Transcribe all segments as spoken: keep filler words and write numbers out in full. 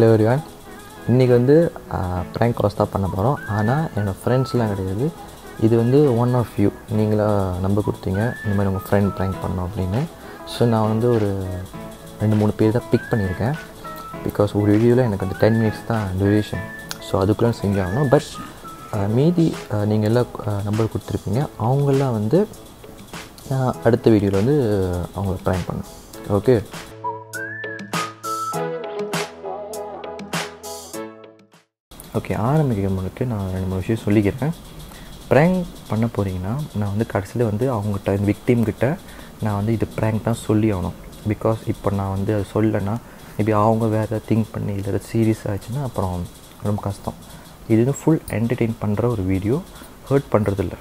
Hello everyone. இன்னைக்கு வந்து prank cross தான் பண்ண போறோம். ஆனா என்னோட ஃப்ரெண்ட்ஸ்லாம் கிடையாது. இது வந்து one of you. நீங்களா நம்பர் கொடுத்தீங்க. இந்த மாதிரி உங்க friend prank பண்ணனும் அப்படினு. சோ நான் வந்து ஒரு ரெண்டு மூணு பேர் தான் pick பண்ணிருக்கேன். Because ஒரு வீடியோல எனக்கு அந்த ten minutes தான் duration. சோ அதுக்குள்ள செஞ்சு ஆகணும். பட் மீதி நீங்க எல்லாம் நம்பர் கொடுத்திருப்பீங்க. அவங்கலாம் வந்து அடுத்த வீடியோல வந்து அவங்க prank பண்ணனும். Okay. Okay, I'm going to tell you about it. Prank பண்ண போறீங்கன்னா நான் வந்து கடைசில வந்து அவங்கட்ட victim கிட்ட நான் வந்து இது prank தான் சொல்லி ஆகணும். because இப்போ நான் வந்து அது சொல்லலனா maybe அவங்க வேற think பண்ணி இல்ல சீரியஸ் ஆச்சுனா அப்புறம் ரொம்ப கஷ்டம். இது வந்து full entertain பண்ற ஒரு வீடியோ, hurt பண்றது இல்ல.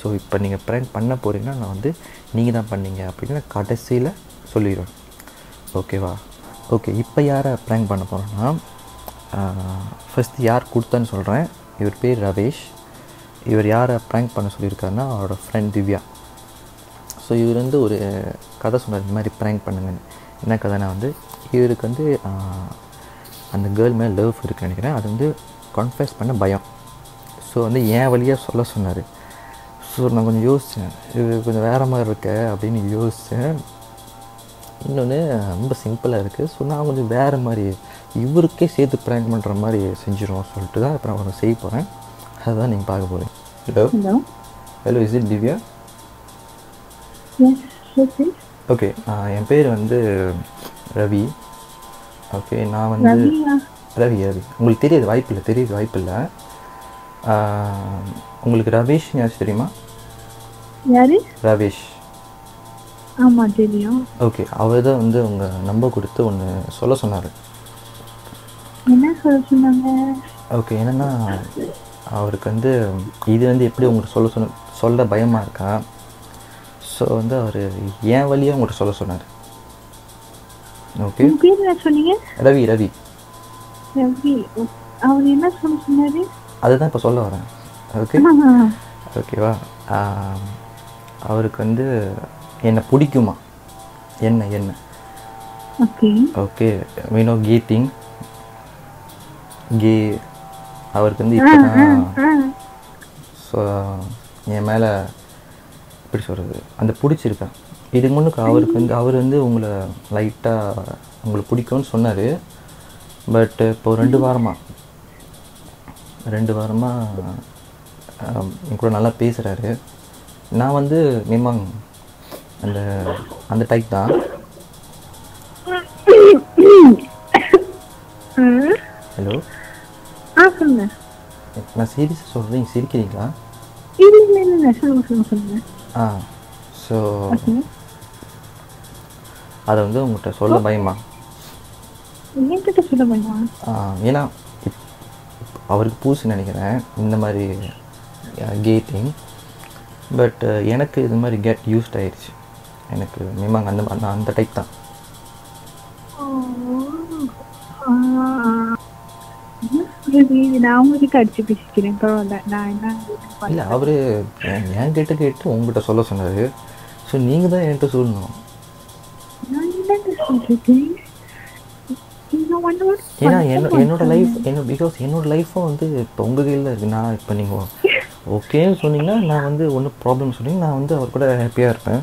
சோ இப்போ நீங்க prank பண்ண போறீங்கன்னா நான் வந்து நீங்க தான் பண்ணீங்க அப்படினா கடைசில சொல்லிடுறேன். ஓகேவா? ஓகே, இப்போ யாரை prank பண்ண போறோம்னா ஃபர்ஸ்ட் யார் கொடுத்தான்னு சொல்கிறேன். இவர் பேர் ரவேஷ். இவர் யாரை ப்ராங்க் பண்ண சொல்லியிருக்காருன்னா அவரோட ஃப்ரெண்ட் திவ்யா. ஸோ இவர் வந்து ஒரு கதை சொன்னார், இந்த மாதிரி ப்ராங்க் பண்ணுங்கன்னு. என்ன கதைனா வந்து இவருக்கு வந்து அந்த கேர்ள் மேலே லவ் இருக்குன்னு நினைக்கிறேன். அது வந்து கன்ஃபெஸ் பண்ண பயம். ஸோ வந்து என் வழியாக சொல்ல சொன்னார். ஸோ நான் கொஞ்சம் யோசித்தேன், இது கொஞ்சம் வேறு மாதிரி இருக்க அப்படின்னு யோசித்தேன். இன்னொன்று ரொம்ப சிம்பிளாக இருக்குது. ஸோ நான் கொஞ்சம் வேறு மாதிரி இவருக்கே சேர்த்து ப்ராங்க் பண்ணுற மாதிரி செஞ்சிடுவோம் சொல்லிட்டு தான் அப்புறம் அவரை செய்ய போகிறேன். அதுதான் நீங்கள் பார்க்க போகிறீங்க. Hello hello is it Divya? Okay, என் பேர் வந்து ரவி. ஓகே, நான் வந்து ரவி ரவி உங்களுக்கு தெரியாது, வாய்ப்பு இல்லை, தெரியாது, வாய்ப்பு இல்லை. உங்களுக்கு ரவேஷ் யாராச்சும் தெரியுமா? யாரு? ரவேஷ். ஆமாம் தெரியும். ஓகே, அவர் தான் வந்து உங்கள் நம்பர் கொடுத்து ஒன்று சொல்ல சொன்னார். என்ன சொல்ல சொன்னாங்க? ஓகே, என்னென்னா அவருக்கு வந்து இது வந்து எப்படி உங்களுக்கு சொல்ல சொன்ன சொல்ல பயமாக இருக்கா. ஸோ வந்து அவர் என் வழியாக உங்கள்கிட்ட சொல்ல சொன்னார். ஓகே, சொன்னீங்க ரவி ரவி ரவி அவர் என்ன சொல்ல சொன்னார் அதுதான் இப்போ சொல்ல வரேன். ஓகே ஓகேவா? அவருக்கு வந்து என்ன பிடிக்குமா, என்ன என்ன ஓகே ஓகே மீனோ கே திங் கே அவருக்கு வந்து இப்போ தான் ஸோ என் மேலே எப்படி சொல்கிறது அந்த பிடிச்சிருக்கேன். இதுக்கு முன்னுக்கு அவருக்கு வந்து அவர் வந்து உங்களை லைட்டாக உங்களுக்கு பிடிக்கும்னு சொன்னார். பட் இப்போ ரெண்டு வாரமாக ரெண்டு வாரமாக என் கூட நல்லா பேசுகிறாரு. நான் வந்து நிமாங் அந்த அந்த டைப் தான். ஹலோ ஆ சொல்லுங்க. நான் சீரியஸாக சொல்கிறேன், நீங்கள் சிரிக்கிறீங்களா? இல்லை சொல்லுங்க. ஆ ஸோ அதை வந்து உங்கள்கிட்ட சொல்ல பயமா? என்கிட்ட சொல்ல பயமா? ஆ ஏன்னா அவருக்கு பூசு நினைக்கிறேன் இந்த மாதிரி கேட்டிங். பட் எனக்கு இது மாதிரி கெட் யூஸ்ட் ஆயிடுச்சு. எனக்கு மிமாங்க அந்த அந்த அந்த டைப் தான். இல்லை அவரு என்கிட்ட கேட்டு உங்ககிட்ட சொல்ல சொன்னாரு. ஸோ நீங்கள் தான் என்கிட்ட சொல்லணும். ஏன்னா என்னோட லைஃப் என்ன பிகாஸ் என்னோட லைஃப்பும் வந்து இப்போ உங்கள் கையில் இருக்கு. நான் இப்போ நீங்கள் ஓகேன்னு சொன்னீங்கன்னா நான் வந்து ஒன்றும் ப்ராப்ளம் சொன்னீங்க நான் வந்து அவர் கூட ஹாப்பியாக இருப்பேன்.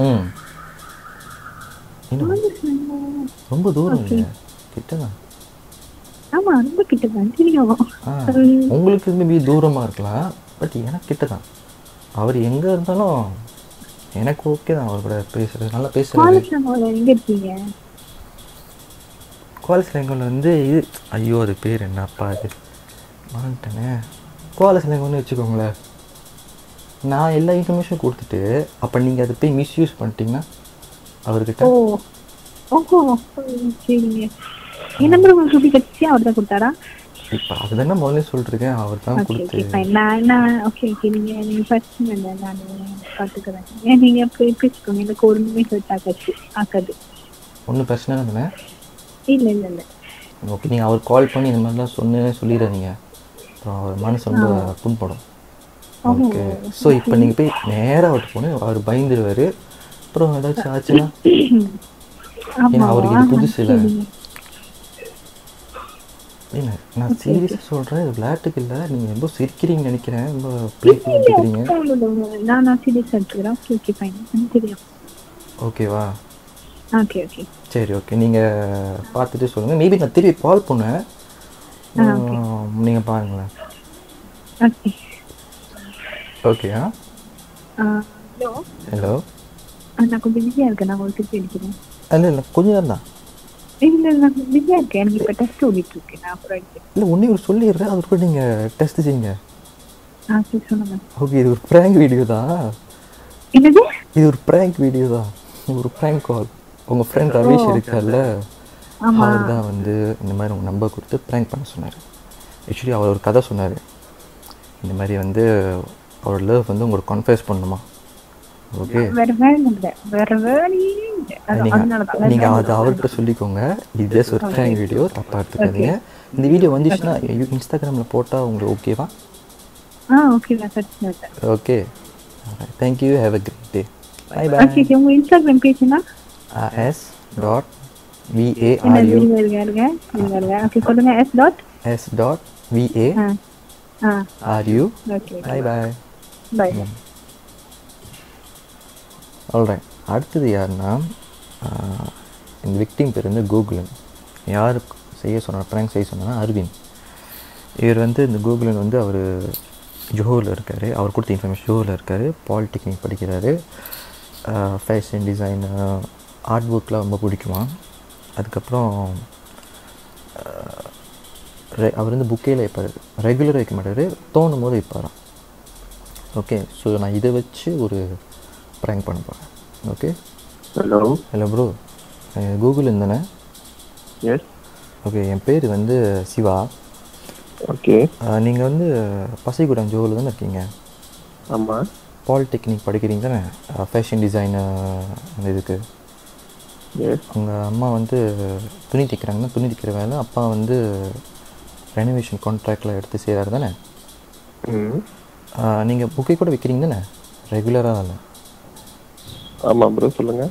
ம் ரொம்ப தூரம் இல்லை, கிட்ட தான். ஆமாம் ரொம்ப கிட்ட தான். உங்களுக்கு மேபி தூரமாக இருக்கலாம், பட் எனக்கு கிட்ட தான். அவர் எங்கே இருந்தாலும் எனக்கு ஓகே தான். அவர் கூட பேசுகிறது நல்லா பேசுகிறீங்க. கோலஸ் லேங்கோவில் வந்து இது ஐயோ அது பேர் என்னப்பா அது மாட்டேனே. கோலஸ் லேங்கோன்னு வச்சுக்கோங்களேன். நான் எல்லா இன்ஃபர்மேஷனும் கொடுத்துட்டு அப்போ நீங்கள் அதை போய் மிஸ்யூஸ் பண்ணிட்டீங்கன்னா அவர்கிட்ட Oh, okay. What number was it? That I am only told to Okay, fine. Na, na, okay, okay. You first me that I am talking about. I am here to pitch. I am going to talk about it. I am going to talk about it. No, no, no. Okay, you are called. You are not listening. You are not listening. You Okay. So if you pay near out, or buying the very pro charge in our position. Not serious or glad to kill that in both circling and cram, play. Okay, wow. Okay, okay. Cherry, okay, a path this one, maybe not three Paul Puna. Okay. Okay, huh? Uh, hello. Hello. I'm busy. I'm going to go to I'm going to I'm busy. I'm going to test you. I'm going to test you. I'm Okay, this is a prank video. What is it? This is a prank video. This is a prank call. Your friend Ravi is here. He prank Actually, he told me Or love and then confess Panama. Okay, very well, very well. You just trying video apart the video on this night. You Instagram reporter, okay? Ah, okay, okay. Thank you. Have a great day. Bye bye. Okay, your Instagram page is S dot V A R U. Okay, call me S dot S dot V A R U. Okay, bye bye. Bye. Yeah. Alright, after the Yarna, uh, in victim period, Google. Yar says on a prank says on Arvind. Here went the Google and our Johler carry, our good information Johler carry, polytechnic particular, uh, fashion design, uh, artwork la Mapudikuma, at Capron. அவர் இந்த புக்கேல இருப்பாரு ரெகுலரா இருக்க மாட்டாரு தோணும் போது இருப்பாராம் okay so நான் இத வெச்சு ஒரு பிராங்க் பண்ண போறேன் okay hello hello bro Google என்னனா எஸ் ஓகே என் பேர் வந்து சிவா ஓகே நீங்க வந்து பசிகுடம் ஜோல தான இருக்கீங்க ஆமா பாலிடெக்னிக் படிக்கிறீங்க தான ஃபேஷன் டிசைனர் அந்த இதுக்கு எஸ் உங்க அம்மா வந்து துணி தைக்கறாங்க துணி தைக்கிற வேளை அப்பா வந்து Renovation contract la eduthu seiraru thana mm ah neenga book kuda vikringa thana regular ah thana amma bro solunga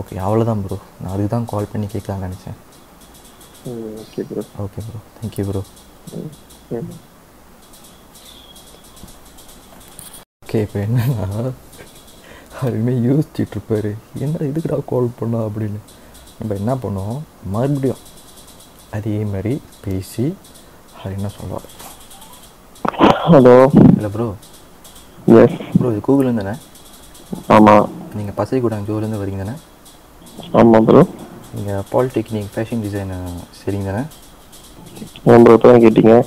okay avladhan bro na adudhan call panni kekkalan nenichen mm okay bro okay bro thank you bro okay, okay penna alme use titrupare enna idukku call panna appadinu namba enna pannom marubadiyum adhe mari pc Hello. Hello, bro. Yes. Bro, you Google in the night? Ama. You Pasay Gudang Joel in the wedding the night? Ama, bro. You are polytechnic fashion designer selling the night? I'm bro, I'm getting it.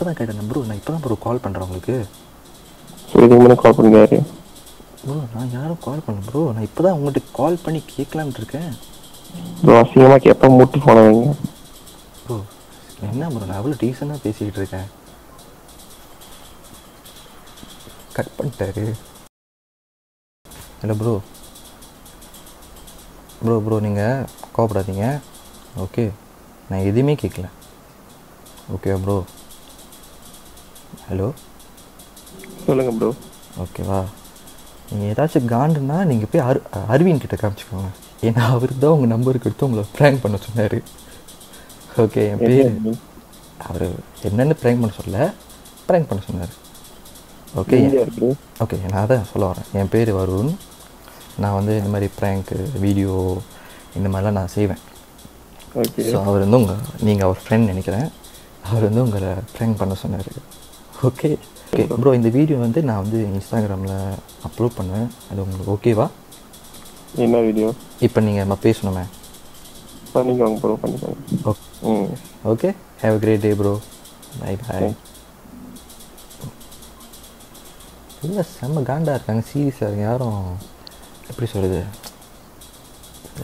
I'm getting bro. I'm getting bro. Call Pandra. So, you're going to call Pandra? Bro, I'm going to call Pandra. Bro, I'm going to call Pandra. Bro, I'm going to call Pandra. Bro. என்ன bro நான் அவ்வளவு டீசனா பேசிட்டு இருக்கேன் cut பண்ணிட்டாரு hello bro bro bro நீங்க கோபப்படாதீங்க okay நான் எதுமே கேக்கல ஓகே bro ஹலோ சொல்லுங்க bro ஓகேவா நீங்க ஏதாச்சும் காண்டனா நீங்க போய் அரவிந்த் கிட்ட காமிச்சுக்கோங்க ஏன்னா அவர்தான் உங்க நம்பருக்கு எடுத்து உங்களை பிராங்க் பண்ண சொன்னாரு Okay, I'm going to prank you. Prank Okay, okay, that's what I'm saying. My name is Varun. I prank video. I save it. Okay. So, you are a friend. You are prank Okay. Okay, bro, this video I upload on Instagram. That's okay, right? What video? Now, you talk to Bro. Okay. Mm. okay, have a great day, bro. Bye bye. This is a ganda. I'm serious. I'm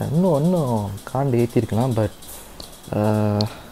இன்னும் ஒன்றும் காண்டு ஏற்றிருக்கலாம். But